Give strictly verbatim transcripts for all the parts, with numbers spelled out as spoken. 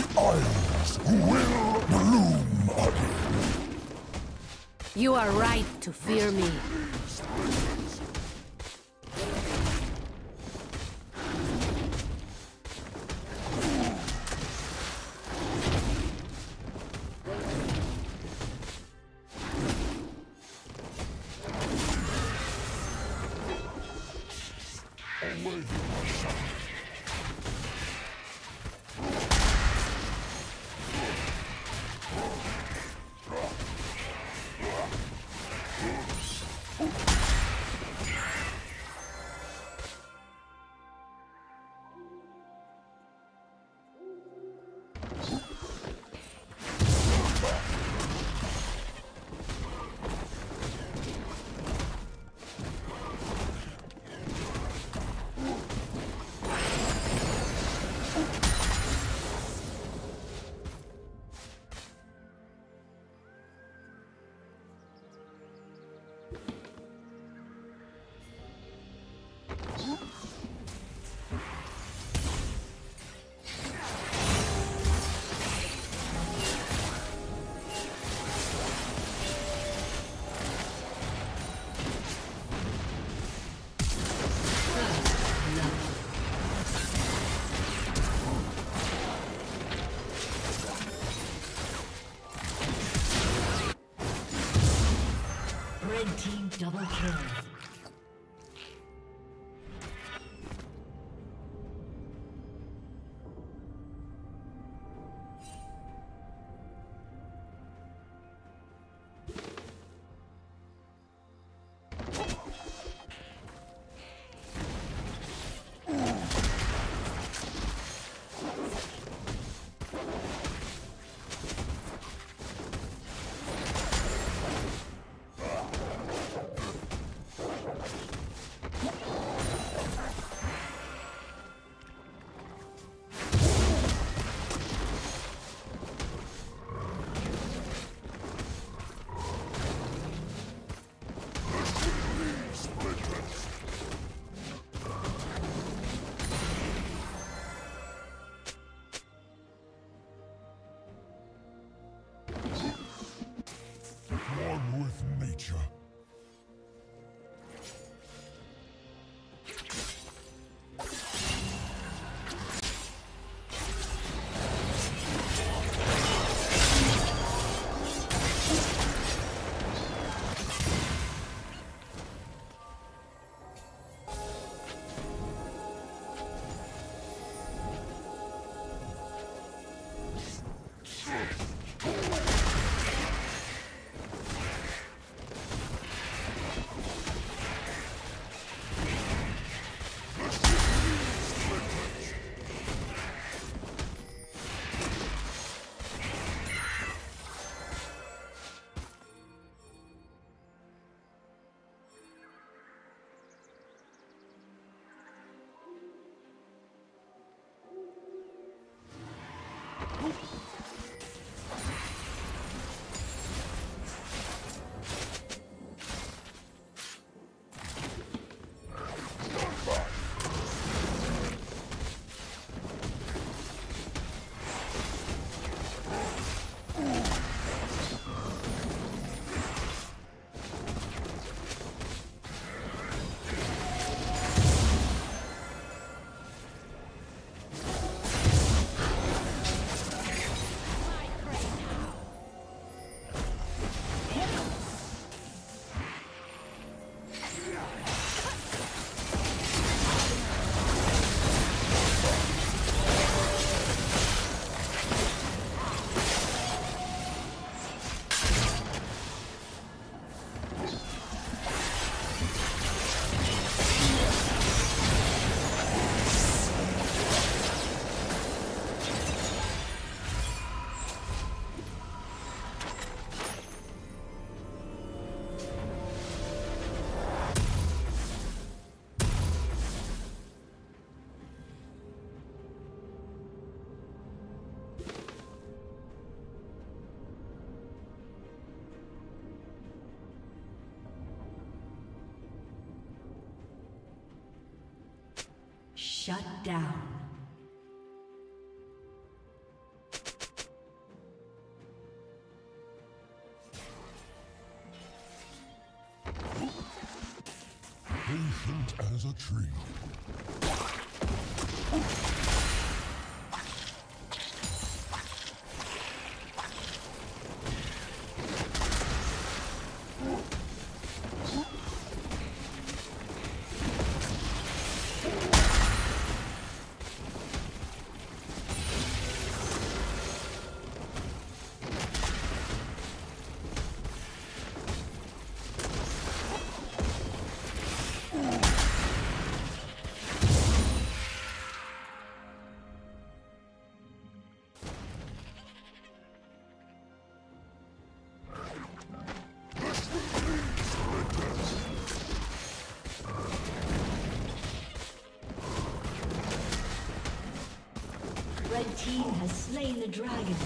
the isles will bloom again. You are right to fear me. Double kill. Shut down. patient as a tree. The team has slain the dragon.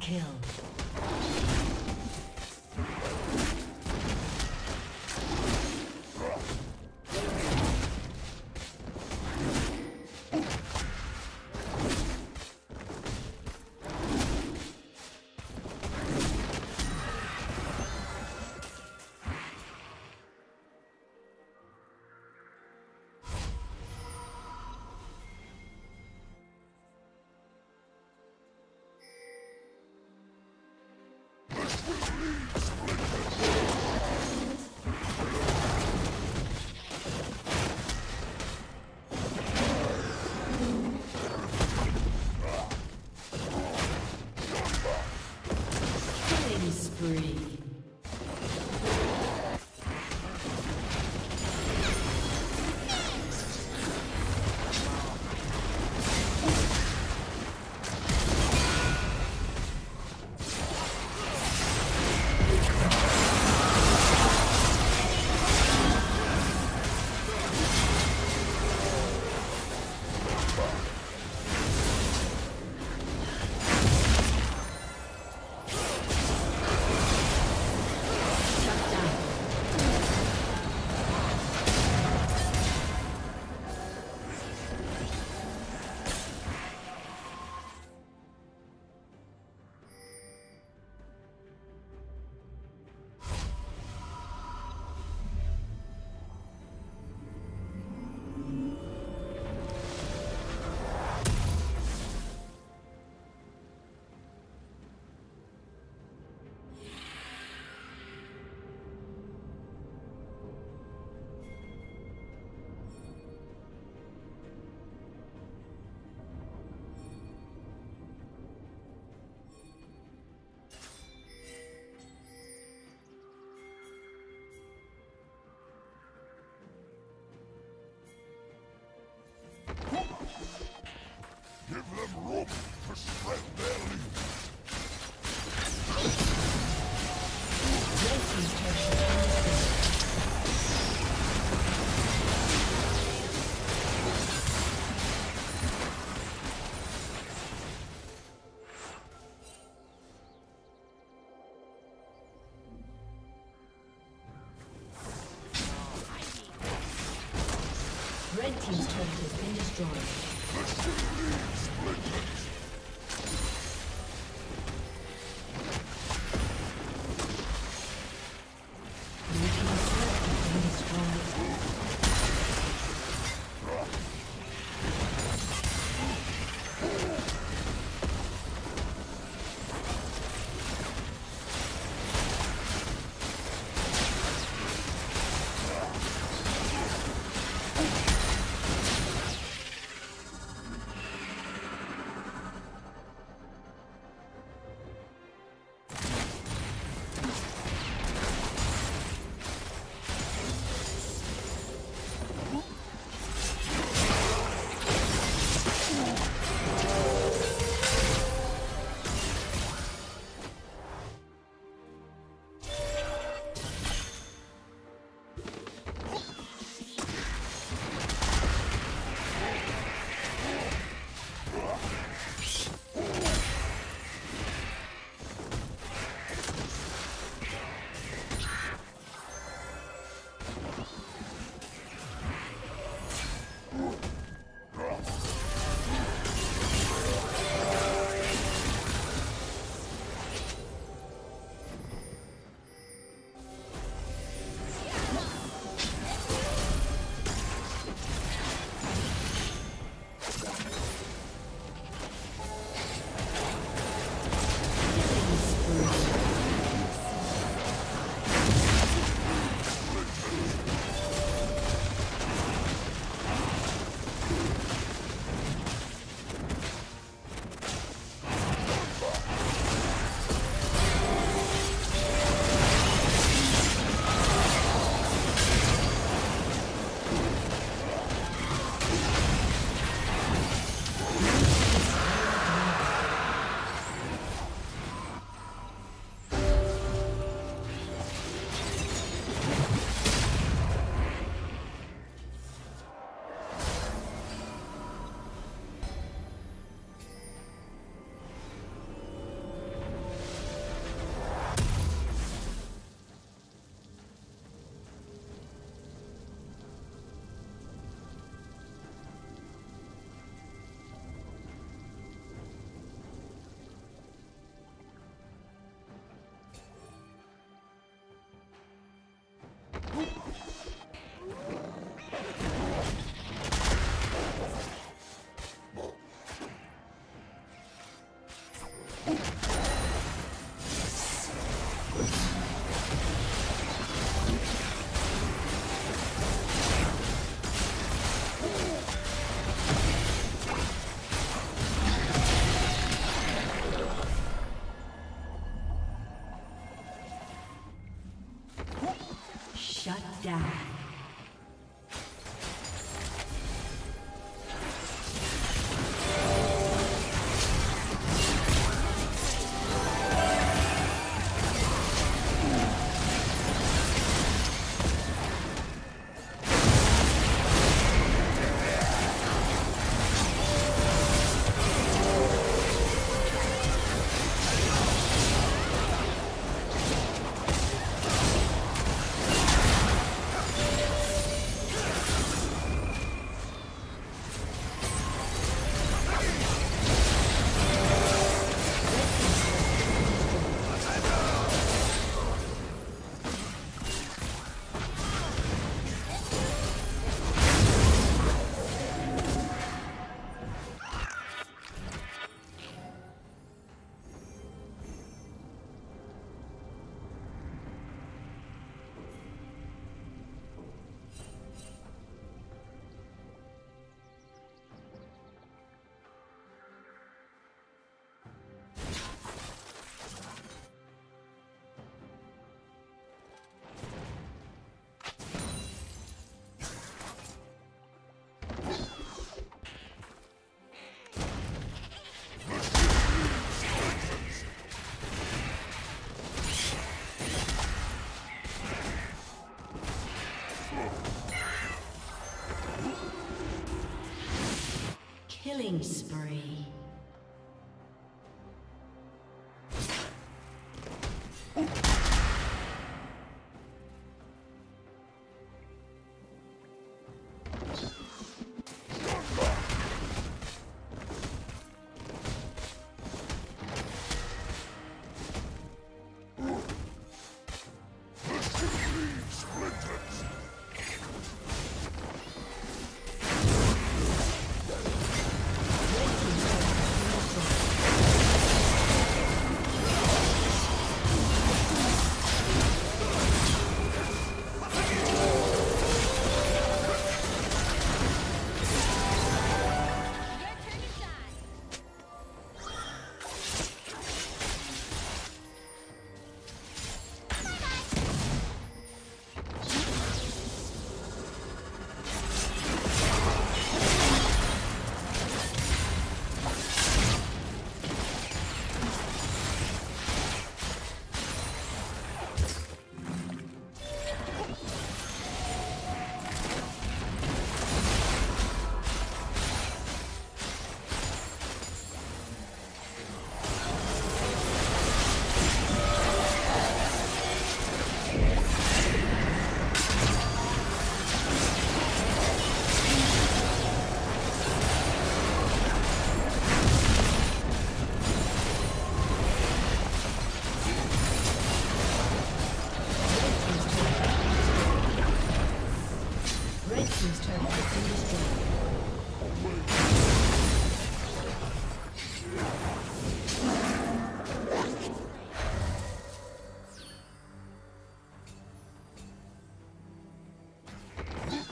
Kill. Give them rope to spread their Red team's turret has been destroyed. Yeah. Killing spree. team's turret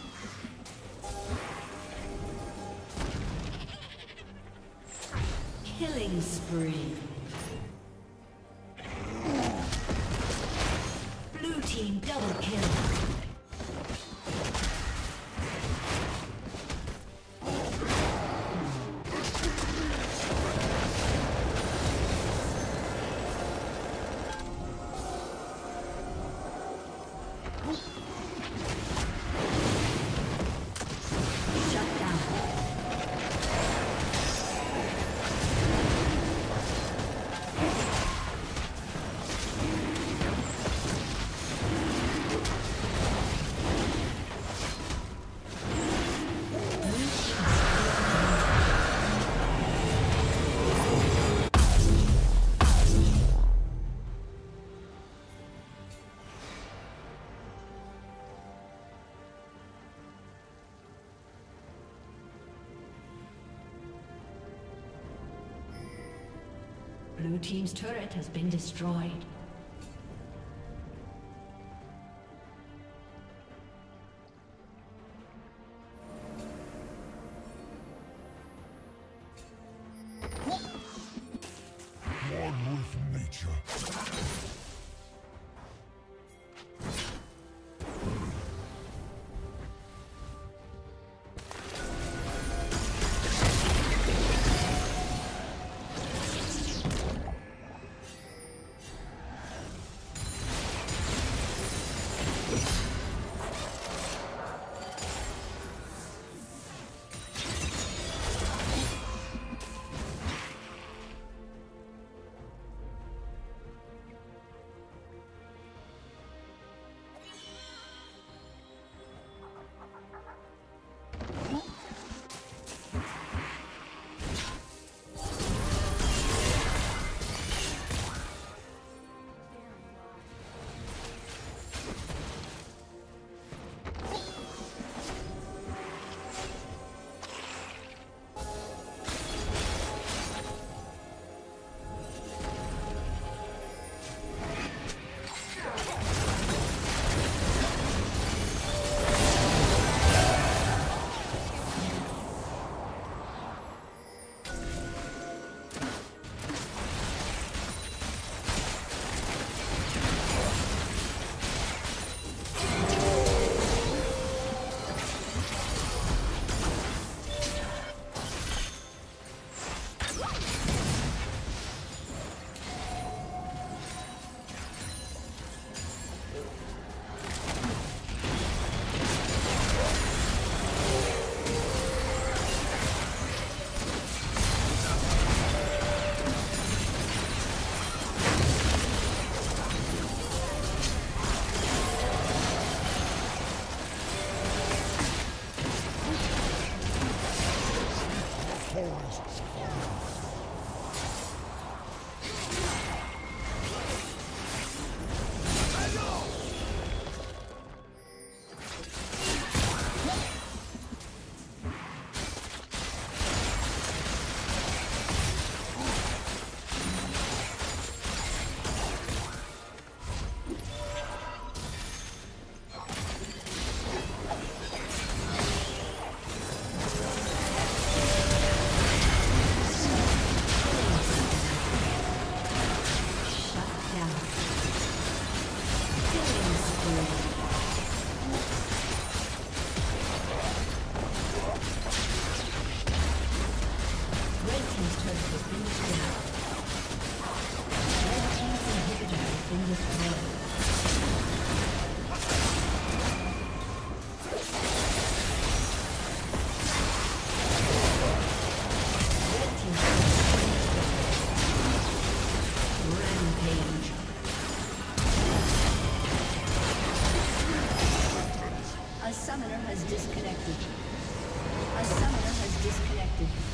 has been destroyed. Killing spree. Blue team double kill. Blue team's turret has been destroyed. A summoner has disconnected. A summoner has disconnected.